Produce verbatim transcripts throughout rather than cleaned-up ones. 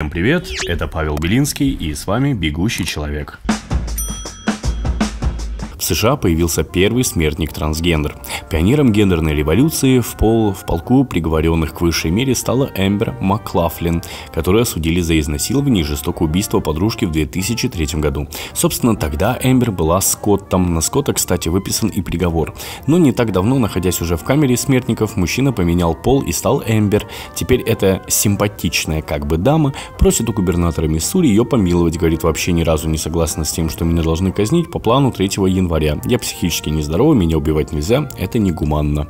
Всем привет, это Павел Белинский и с вами «Бегущий человек». В США появился первый смертник-трансгендер. Пионером гендерной революции в, пол, в полку приговоренных к высшей мере стала Эмбер Маклафлин, которую осудили за изнасилование и жестокое убийство подружки в две тысячи третьем году. Собственно, тогда Эмбер была скоттом. На скотта, кстати, выписан и приговор. Но не так давно, находясь уже в камере смертников, мужчина поменял пол и стал Эмбер. Теперь эта симпатичная как бы дама просит у губернатора Миссури ее помиловать. Говорит, вообще ни разу не согласна с тем, что меня должны казнить по плану третьего января. Я психически нездорова, меня убивать нельзя, это негуманно.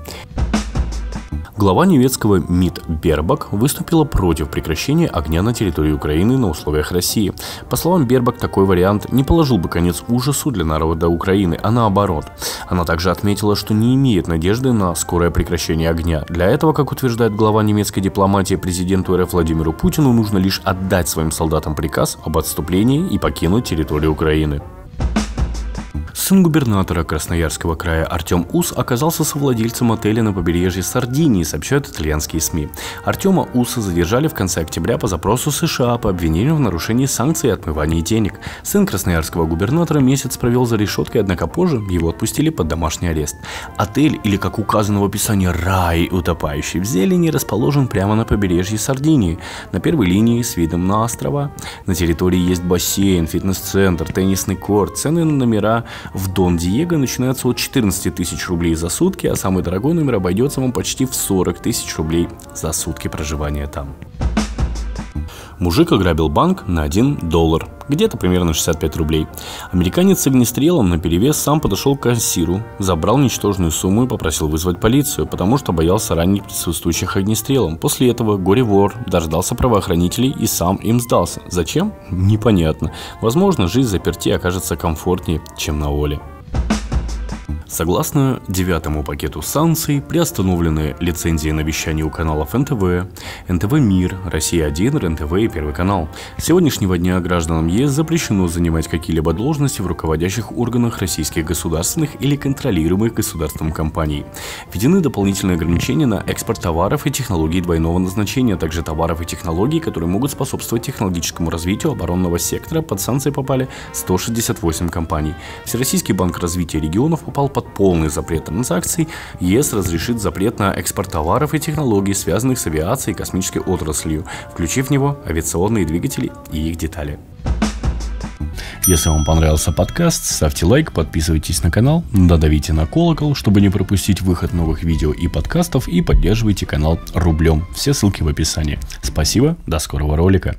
Глава немецкого МИД Бербок выступила против прекращения огня на территории Украины на условиях России. По словам Бербок, такой вариант не положил бы конец ужасу для народа Украины, а наоборот. Она также отметила, что не имеет надежды на скорое прекращение огня. Для этого, как утверждает глава немецкой дипломатии, президенту РФ Владимиру Путину нужно лишь отдать своим солдатам приказ об отступлении и покинуть территорию Украины. Сын губернатора Красноярского края Артем Ус оказался совладельцем отеля на побережье Сардинии, сообщают итальянские СМИ. Артема Уса задержали в конце октября по запросу США по обвинению в нарушении санкций и отмывании денег. Сын красноярского губернатора месяц провел за решеткой, однако позже его отпустили под домашний арест. Отель, или как указано в описании, рай, утопающий в зелени, расположен прямо на побережье Сардинии, на первой линии с видом на острова. На территории есть бассейн, фитнес-центр, теннисный корт. Цены на номера в Дон Диего начинается от четырнадцати тысяч рублей за сутки, а самый дорогой номер обойдется вам почти в сорок тысяч рублей за сутки проживания там. Мужик ограбил банк на один доллар, где-то примерно шестьдесят пять рублей. Американец с огнестрелом наперевес сам подошел к кассиру, забрал ничтожную сумму и попросил вызвать полицию, потому что боялся ранить присутствующих огнестрелом. После этого горе-вор дождался правоохранителей и сам им сдался. Зачем? Непонятно. Возможно, жизнь взаперти окажется комфортнее, чем на воле. Согласно девятому пакету санкций, приостановлены лицензии на вещание у каналов эн тэ вэ, эн тэ вэ Мир, Россия один, РЕН-ТВ и Первый канал. С сегодняшнего дня гражданам ЕС запрещено занимать какие-либо должности в руководящих органах российских государственных или контролируемых государством компаний. Введены дополнительные ограничения на экспорт товаров и технологий двойного назначения, а также товаров и технологий, которые могут способствовать технологическому развитию оборонного сектора. Под санкции попали сто шестьдесят восемь компаний. Всероссийский банк развития регионов попал под Под полный запрет транзакций. ЕС разрешит запрет на экспорт товаров и технологий, связанных с авиацией и космической отраслью, включив в него авиационные двигатели и их детали. Если вам понравился подкаст, ставьте лайк, подписывайтесь на канал, додавите на колокол, чтобы не пропустить выход новых видео и подкастов, и поддерживайте канал рублем. Все ссылки в описании. Спасибо, до скорого ролика.